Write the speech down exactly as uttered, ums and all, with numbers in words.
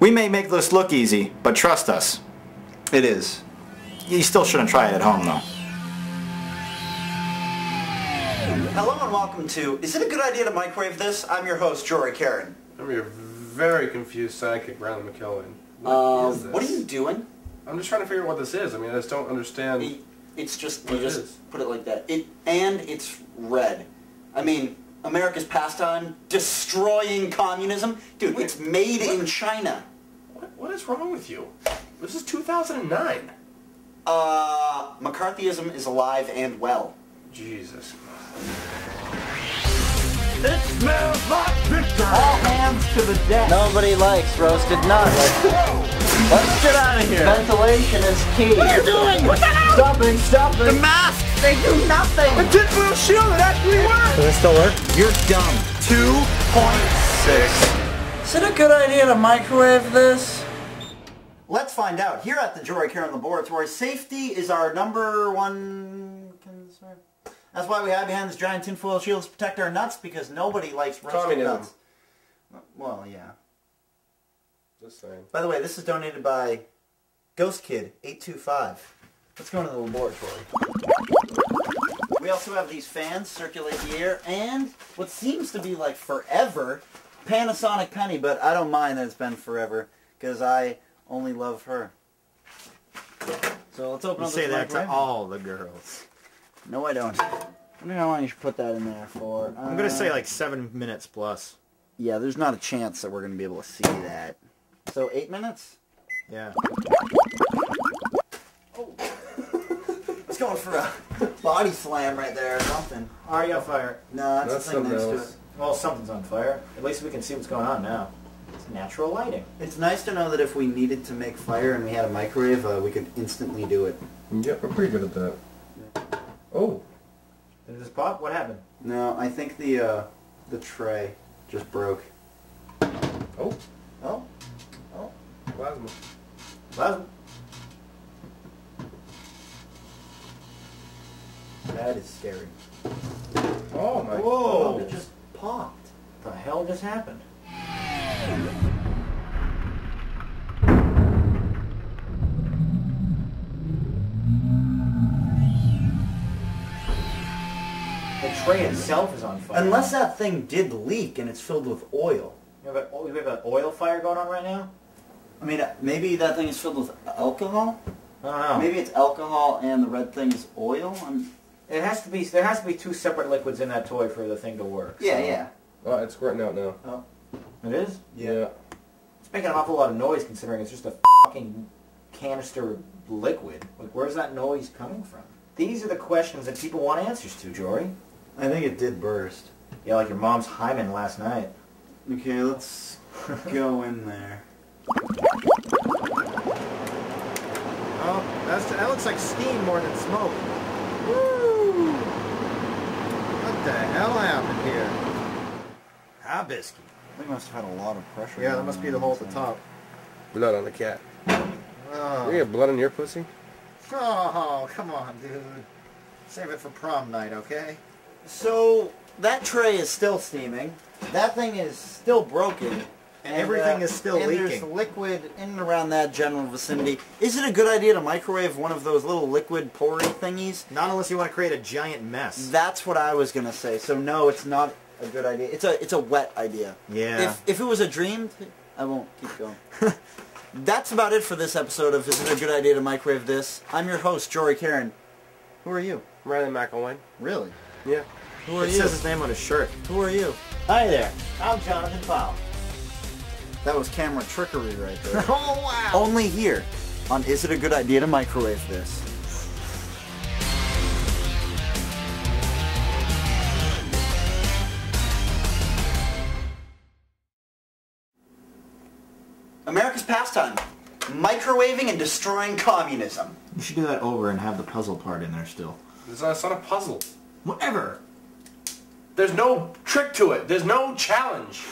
We may make this look easy, but trust us, it is. You still shouldn't try it at home though. Hello and welcome to Is It a Good Idea to Microwave This? I'm your host, Jory Caron. I'm your very confused sidekick, Riley McIlwain. What um, is this? What are you doing? I'm just trying to figure out what this is. I mean, I just don't understand. It, it's just, you just is. put it like that. It And it's red. I mean, America's pastime, destroying communism. Dude, Wait, it's made what? in China. What, what is wrong with you? This is two thousand nine. Uh, McCarthyism is alive and well. Jesus. It smells like victory! All hands to the deck! Nobody likes roasted nuts. Let's get out of here! Ventilation is key! What are you doing? What the hell? Stop it! Stop it! The mask! They do nothing! A tinfoil shield! That actually works! Does it still work? You're dumb. two point six. Is it a good idea to microwave this? Let's find out. Here at the Jory Caron Laboratory, safety is our number one concern. That's why we have behind this giant tinfoil shield to protect our nuts, because nobody likes roasted nuts. Well, yeah. Just saying. By the way, this is donated by GhostKid eight two five. Let's go into the laboratory. We also have these fans circulate the air, and what seems to be like forever, Panasonic Penny, but I don't mind that it's been forever, because I only love her. So let's open up this microwave. You say that to all the girls. No, I don't. I don't know how long you should put that in there for. Uh, I'm going to say like seven minutes plus. Yeah, there's not a chance that we're going to be able to see that. So eight minutes? Yeah. Oh. It's going for a body slam right there or something. Are you on fire? No, that's, that's the thing next else. to it. Well, something's on fire. At least we can see what's going on now. It's natural lighting. It's nice to know that if we needed to make fire and we had a microwave, uh, we could instantly do it. Yeah, we're pretty good at that. Oh, did it just pop? What happened? No, I think the uh, the tray just broke. Oh, oh, oh! Plasma, plasma. That is scary. Oh my! Whoa! God. It just popped. What the hell just happened? The tray itself is on fire. Unless that thing did leak and it's filled with oil. We have, a, we have an oil fire going on right now? I mean, maybe that thing is filled with alcohol? I don't know. Maybe it's alcohol and the red thing is oil? I'm... It has to be, there has to be two separate liquids in that toy for the thing to work. Yeah, so. yeah. Oh, it's squirting out now. Oh. It is? Yeah. It's making an awful lot of noise considering it's just a fucking canister of liquid. Like, where's that noise coming from? These are the questions that people want answers to, Jory. I think it did burst. Yeah, like your mom's hymen last night. Okay, let's go in there. Oh, that's, that looks like steam more than smoke. Woo! What the hell happened here? Hibiscus. They must have had a lot of pressure. Yeah, that must be the hole at the top. Blood on the cat. Oh. You have blood on your pussy? Oh, come on, dude. Save it for prom night, okay? So, that tray is still steaming, that thing is still broken, and, and everything uh, is still and leaking. And there's liquid in and around that general vicinity. Is it a good idea to microwave one of those little liquid poury thingies? Not unless you want to create a giant mess. That's what I was going to say, so no, it's not a good idea. It's a, it's a wet idea. Yeah. If, if it was a dream, I won't keep going. That's about it for this episode of Is It a Good Idea to Microwave This? I'm your host, Jory Caron. Who are you? Riley McIlwain. Really? Yeah. Who are it you? It says his name on his shirt. Who are you? Hi there. I'm Jonathan Powell. That was camera trickery right there. Oh, wow. Only here on Is It a Good Idea to Microwave This? America's pastime, microwaving and destroying communism. You should do that over and have the puzzle part in there still. It's not, it's not a puzzle. Whatever. There's no trick to it. There's no challenge.